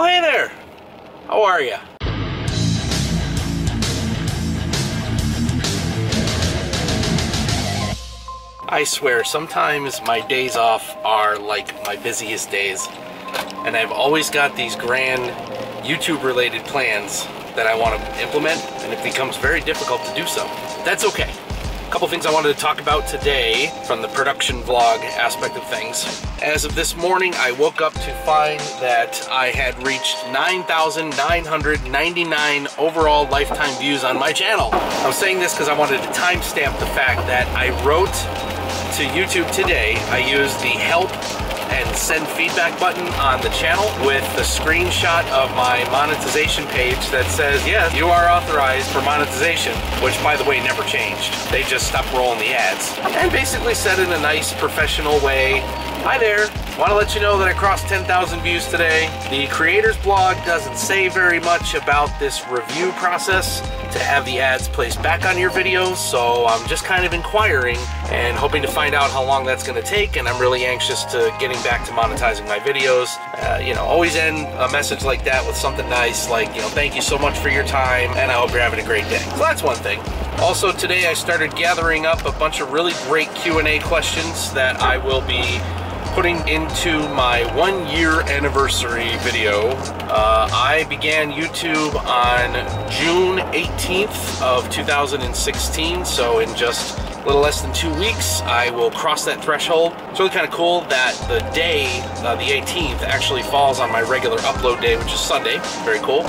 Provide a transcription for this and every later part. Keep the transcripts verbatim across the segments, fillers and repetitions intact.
Oh, hey there. How are you? I swear, sometimes my days off are like my busiest days, and I've always got these grand YouTube-related plans that I want to implement, and it becomes very difficult to do so. That's okay. A couple things I wanted to talk about today from the production vlog aspect of things. As of this morning, I woke up to find that I had reached nine thousand nine hundred ninety-nine overall lifetime views on my channel. I was saying this because I wanted to timestamp the fact that I wrote to YouTube today. I used the help and send feedback button on the channel with the screenshot of my monetization page that says, yes, you are authorized for monetization, which, by the way, never changed. They just stopped rolling the ads. And basically said in a nice professional way, hi there, want to let you know that I crossed ten thousand views today. The creator's blog doesn't say very much about this review process to have the ads placed back on your videos, so I'm just kind of inquiring and hoping to find out how long that's going to take, and I'm really anxious to getting back to monetizing my videos. Uh, you know, always end a message like that with something nice, like, you know, thank you so much for your time, and I hope you're having a great day. So that's one thing. Also today I started gathering up a bunch of really great Q and A questions that I will be putting into my one year anniversary video. Uh, I began YouTube on June eighteenth of two thousand sixteen, so in just a little less than two weeks, I will cross that threshold. It's really kind of cool that the day, uh, the eighteenth, actually falls on my regular upload day, which is Sunday. Very cool.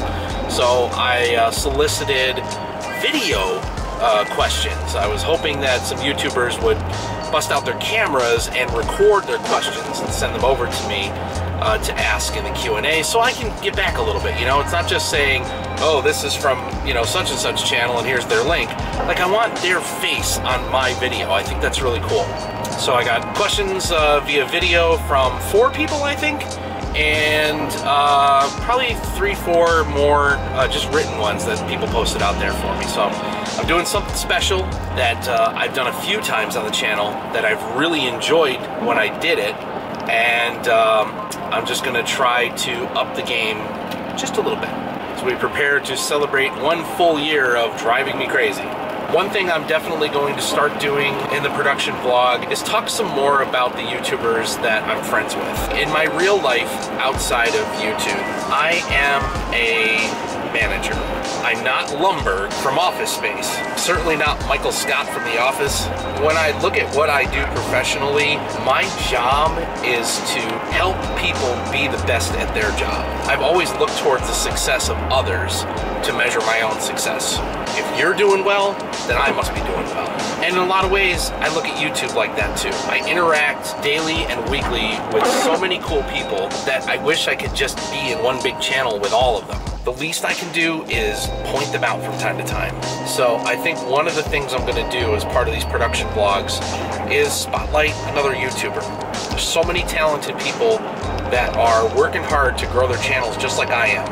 So I uh, solicited video Uh, questions. I was hoping that some YouTubers would bust out their cameras and record their questions and send them over to me uh, to ask in the Q and A, so I can get back a little bit. You know, it's not just saying, oh, this is from, you know, such and such channel and here's their link. Like, I want their face on my video. I think that's really cool. So I got questions uh, via video from four people, I think, and uh, probably three, four more uh, just written ones that people posted out there for me. So I'm doing something special that uh, I've done a few times on the channel that I've really enjoyed when I did it, and um, I'm just gonna try to up the game just a little bit as we prepare to celebrate one full year of Driving Me Crazy. One thing I'm definitely going to start doing in the production vlog is talk some more about the YouTubers that I'm friends with. In my real life outside of YouTube, I am a manager. I'm not Lumber from Office Space. Certainly not Michael Scott from The Office. When I look at what I do professionally, my job is to help people be the best at their job. I've always looked towards the success of others to measure my own success. If you're doing well, then I must be doing well. And in a lot of ways, I look at YouTube like that too. I interact daily and weekly with so many cool people that I wish I could just be in one big channel with all of them. The least I can do is point them out from time to time. So I think one of the things I'm gonna do as part of these production vlogs is spotlight another YouTuber. There's so many talented people that are working hard to grow their channels just like I am.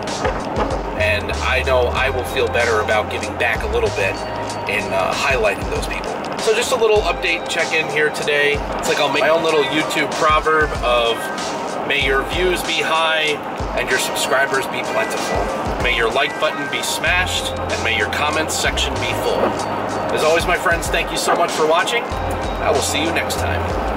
And I know I will feel better about giving back a little bit in uh, highlighting those people. So just a little update check-in here today. It's like I'll make my own little YouTube proverb of, may your views be high and your subscribers be plentiful. May your like button be smashed and may your comments section be full. As always, my friends, thank you so much for watching. I will see you next time.